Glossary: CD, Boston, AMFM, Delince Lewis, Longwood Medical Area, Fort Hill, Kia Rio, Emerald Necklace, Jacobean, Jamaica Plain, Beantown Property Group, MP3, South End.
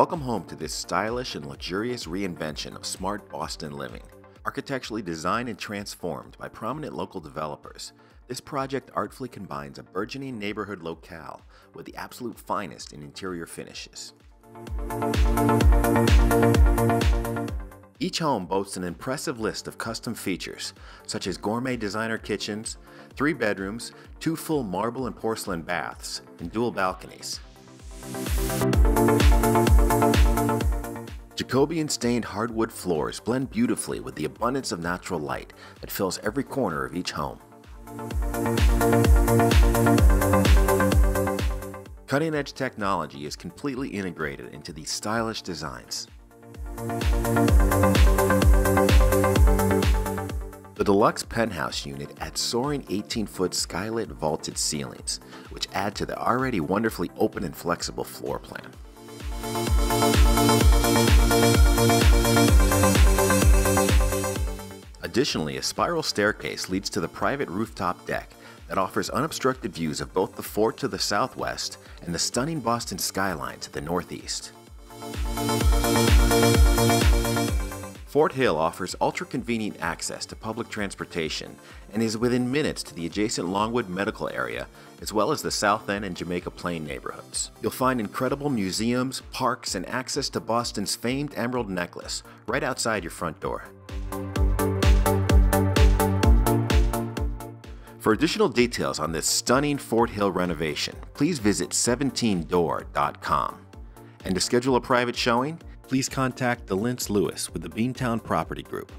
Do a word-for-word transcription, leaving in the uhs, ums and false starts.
Welcome home to this stylish and luxurious reinvention of smart Boston living. Architecturally designed and transformed by prominent local developers, this project artfully combines a burgeoning neighborhood locale with the absolute finest in interior finishes. Each home boasts an impressive list of custom features, such as gourmet designer kitchens, three bedrooms, two full marble and porcelain baths, and dual balconies. Jacobean stained hardwood floors blend beautifully with the abundance of natural light that fills every corner of each home. Cutting-edge technology is completely integrated into these stylish designs. The deluxe penthouse unit adds soaring eighteen-foot skylit vaulted ceilings, which add to the already wonderfully open and flexible floor plan. Additionally, a spiral staircase leads to the private rooftop deck that offers unobstructed views of both the fort to the southwest and the stunning Boston skyline to the northeast. Fort Hill offers ultra-convenient access to public transportation and is within minutes to the adjacent Longwood Medical Area, as well as the South End and Jamaica Plain neighborhoods. You'll find incredible museums, parks, and access to Boston's famed Emerald Necklace right outside your front door. For additional details on this stunning Fort Hill renovation, please visit seventeen door dot com. And to schedule a private showing, please contact Delince Lewis with the Beantown Property Group.